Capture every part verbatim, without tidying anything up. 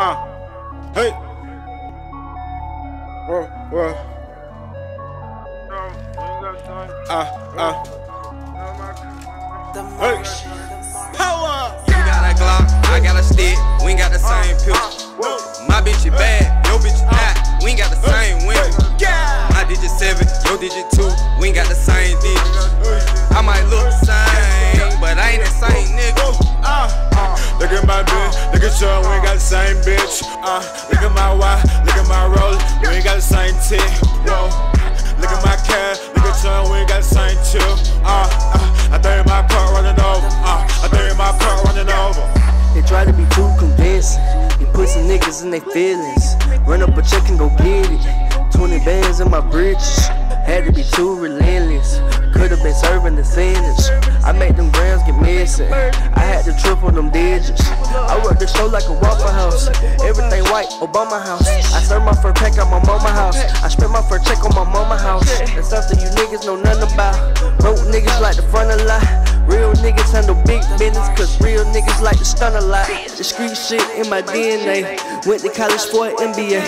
Uh, hey. Whoa, whoa. No, we ain't got time. Uh, uh. The merch. Power. You got a Glock, I got a stick. We ain't got the same picture. My bitch is bad, your bitch is not. We ain't got the same women. My digit seven, your digit two. We ain't got the same digit. I might look the same, but I ain't the same nigga. Look at my bitch, look at y'all, we ain't got the same bitch. Uh, look at my wife, look at my Rolex, we ain't got the same tip. Whoa. Look at my cat, look at y'all, we ain't got the same chill. Uh, uh, I think my car running over. Uh, I think my car running over. They try to be too convincing. They put some niggas in their feelings. Run up a check and go get it. twenty bands in my britches. Had to be too relentless. Could've been serving the sentence. I made them grams get missing. I had to triple them digits. I worked the show like a Waffle House. Everything white, Obama house. I served my first pack at my mama house. I spent my first check on my mama house. And stuff that you niggas know nothing about. Broke niggas like the front of line. Real niggas handle big business, cause real niggas like to stun a lot. The street shit in my D N A. Went to college for an M B A.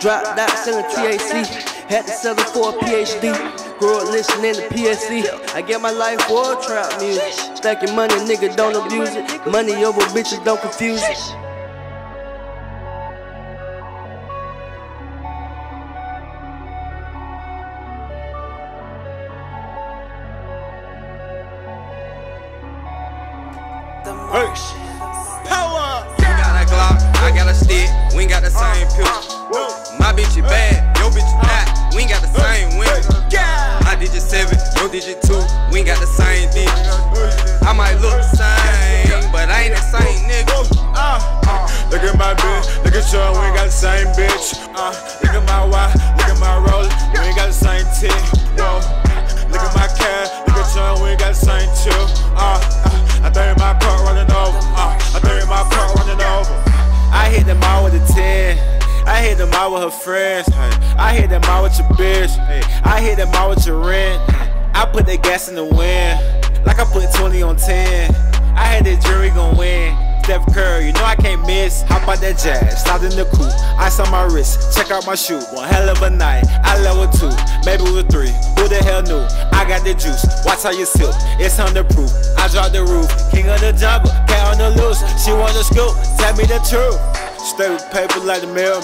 Dropped out selling T A C. Had to sell it for a P H D. Grew up listening to P S C. I get my life for trap music. Stacking money, nigga, don't abuse it. Money over bitches, don't confuse it. Hey. Power. You got a Glock, I got a stick. We ain't got the same picture. My bitch is bad, your bitch is not. We ain't got the same women. My digit seven, your digit two. We ain't got the same digit. I might look the same, but I ain't the same nigga. Look at my bitch, look at y'all, we ain't got the same bitch. Uh, look at my wife, look at my Rolex, we ain't got the same tip. No. Look at my cat, look at y'all, we ain't got the same chill. Uh, I think my car running over. Uh, I think my car running over. I hit them all with a ten. I hit them all with her friends. Hey. I hit them all with your bitch. Hey. I hit them all with your rent. I put the gas in the wind, like I put twenty on ten. I had this jury gon' win. Steph Curry, you know I can't miss. Hop out that jazz, slide in the coupe. Ice on my wrist, check out my shoe. One hell of a night, I level two, maybe with three. Who the hell knew? I got the juice. Watch how you sip, it's under proof. I drop the roof, king of the jungle, cat on the loose. She wanna scoop, tell me the truth. Stay with paper like the mailman.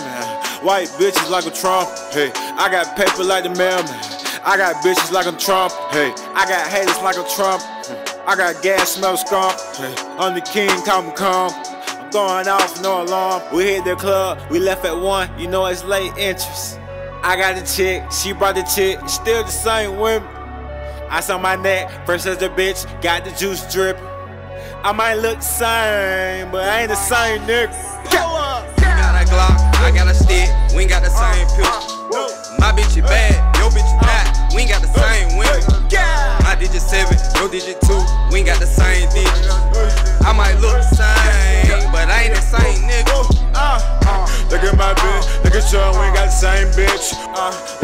White bitches like a Trump. Hey, I got paper like the mailman. I got bitches like a Trump. Hey, I got haters like a Trump. I got gas, smell skunk. Hey. I'm the king, come come. I'm going off, no alarm. We hit the club, we left at one. You know it's late interest. I got the chick, she brought the chick. Still the same women. Ice on my neck, fresh as the bitch. Got the juice drip. I might look the same, but I ain't the same nigga. You got a Glock, I got a stick. We ain't got the same picture. My bitch is bad, your bitch is not. We ain't got the same women. My digit seven, your digit two. We ain't got the same digit. I might look the same, but I ain't the same nigga. Look at my bitch, look at y'all, we ain't got the same bitch. Uh,